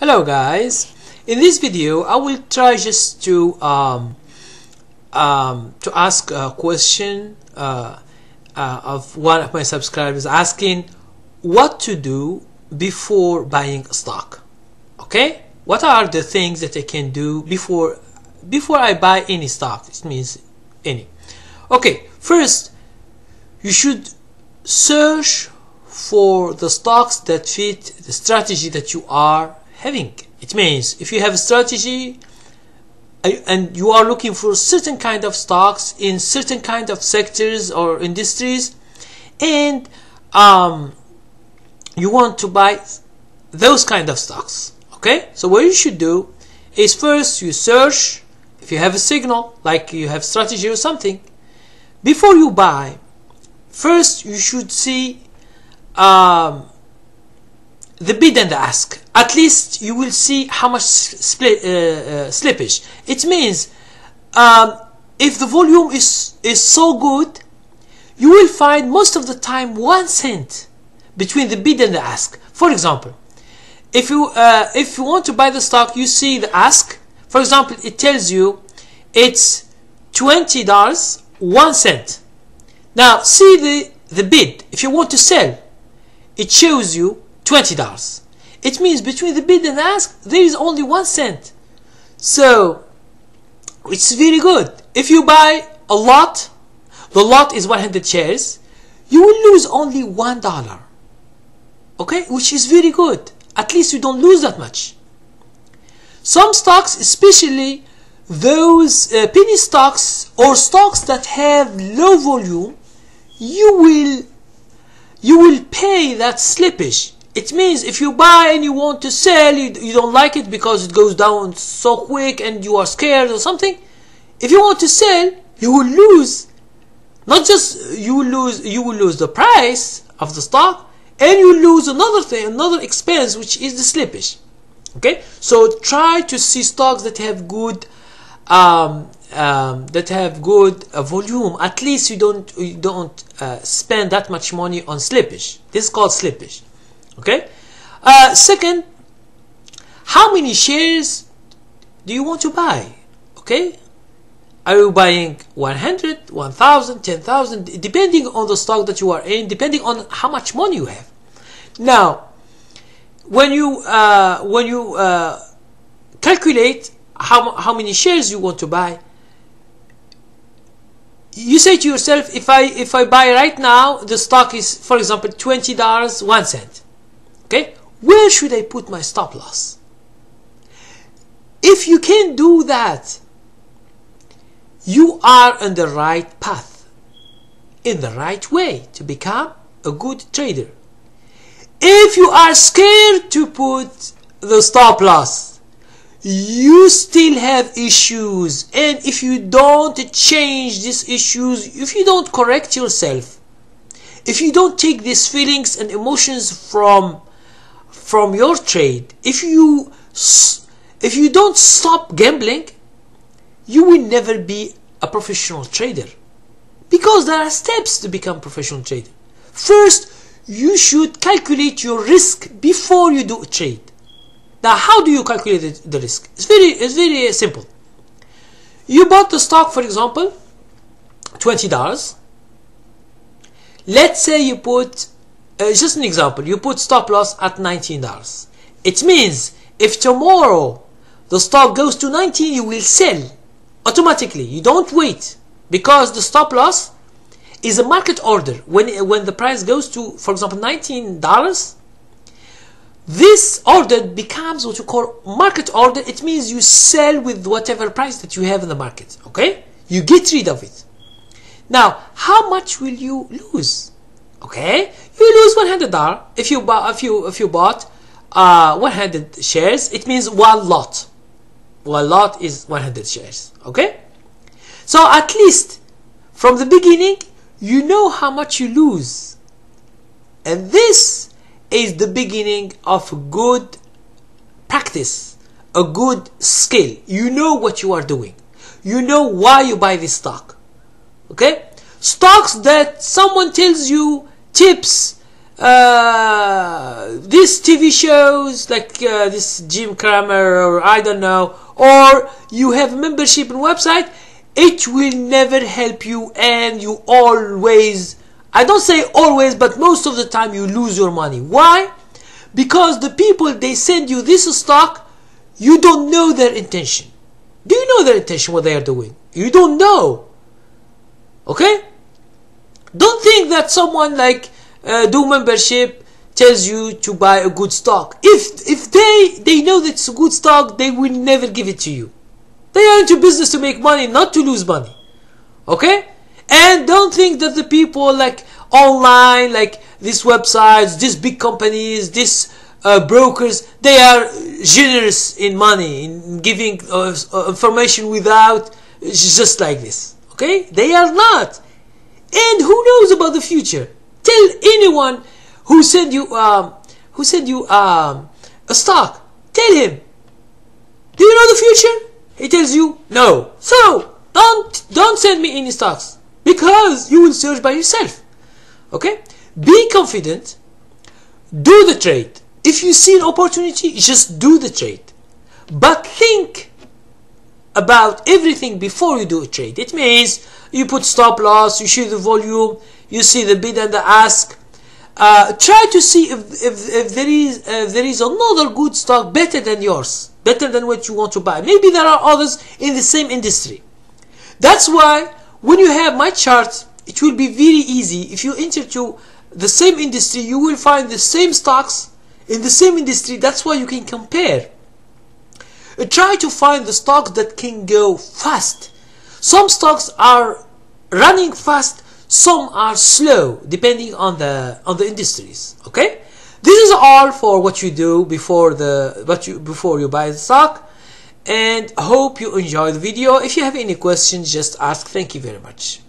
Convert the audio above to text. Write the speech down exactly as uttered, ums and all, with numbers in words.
Hello guys, in this video I will try just to um, um, to ask a question uh, uh, of one of my subscribers asking what to do before buying a stock. Okay, what are the things that I can do before before I buy any stock? It means any. Okay, first you should search for the stocks that fit the strategy that you are having. It means if you have a strategy and you are looking for certain kind of stocks in certain kind of sectors or industries, and um, you want to buy those kind of stocks. Okay, so what you should do is first you search. If you have a signal, like you have strategy or something, before you buy, first you should see um, the bid and the ask. At least you will see how much split, uh, uh, slippage. It means um, if the volume is, is so good, you will find most of the time one cent between the bid and the ask. For example, if you, uh, if you want to buy the stock, you see the ask. For example, it tells you it's twenty dollars, one cent. Now see the, the bid. If you want to sell, it shows you twenty dollars. It means between the bid and the ask, there is only one cent. So it's very good. If you buy a lot, the lot is one hundred shares, you will lose only one dollar. Okay, which is very good. At least you don't lose that much. Some stocks, especially those uh, penny stocks or stocks that have low volume, you will you will pay that slippage. It means if you buy and you want to sell, you, you don't like it because it goes down so quick and you are scared or something. If you want to sell, you will lose. Not just you will lose, you will lose the price of the stock, and you lose another thing, another expense, which is the slippage. Okay, so try to see stocks that have good, um, um, that have good uh, volume. At least you don't you don't uh, spend that much money on slippage. This is called slippage. Okay. Uh, second, how many shares do you want to buy? Okay. Are you buying one hundred, one thousand, ten thousand? Depending on the stock that you are in, depending on how much money you have. Now, when you uh, when you uh, calculate how how many shares you want to buy, you say to yourself, if I if I buy right now, the stock is, for example, twenty dollars one cent. Okay, where should I put my stop loss? If you can do that, you are on the right path, in the right way to become a good trader. If you are scared to put the stop loss, you still have issues, and if you don't change these issues, if you don't correct yourself, if you don't take these feelings and emotions from from your trade, if you if you don't stop gambling, you will never be a professional trader, because there are steps to become a professional trader. First, you should calculate your risk before you do a trade. Now, how do you calculate the risk? It's very, it's very simple. You bought the stock, for example, twenty dollars. Let's say you put, uh, just an example, you put stop loss at nineteen dollars. It means if tomorrow the stock goes to nineteen, you will sell automatically. You don't wait, because the stop loss is a market order. When when the price goes to, for example, nineteen dollars, this order becomes what you call market order. It means you sell with whatever price that you have in the market. Okay, you get rid of it. Now, how much will you lose? Okay, you lose one hundred dollars if you buy, if you if you bought uh, one hundred shares. It means one lot. One lot is one hundred shares. Okay, so at least from the beginning, you know how much you lose, and this is the beginning of good practice, a good skill. You know what you are doing, you know why you buy this stock. Okay, stocks that someone tells you tips, uh, these T V shows like uh, this Jim Cramer, or I don't know, or you have membership and website, it will never help you, and you always, I don't say always, but most of the time you lose your money. Why? Because the people, they send you this stock, you don't know their intention. Do you know their intention, what they are doing? You don't know. Okay? Don't think that someone like uh, do membership tells you to buy a good stock. If if they, they know that it's a good stock, they will never give it to you. They are into business to make money, not to lose money. Okay? And don't think that the people like online, like these websites, these big companies, these uh, brokers, they are generous in money, in giving uh, information without, just like this. Okay? They are not. And who knows about the future? Tell anyone who sent you, um, who sent you um, a stock, tell him, do you know the future? He tells you no. So don't don't send me any stocks, because you will search by yourself. Okay? Be confident. Do the trade. If you see an opportunity, just do the trade. But think about everything before you do a trade. It means you put stop loss, you see the volume, you see the bid and the ask. Uh, try to see if, if, if there is uh, there is another good stock better than yours, better than what you want to buy. Maybe there are others in the same industry. That's why when you have my charts, it will be very easy. If you enter to the same industry, you will find the same stocks in the same industry. That's why you can compare. Uh, try to find the stocks that can go fast. Some stocks are running fast, some are slow, depending on the on the industries. Okay, this is all for what you do before the what you before you buy the stock, and hope you enjoy the video. If you have any questions, just ask. Thank you very much.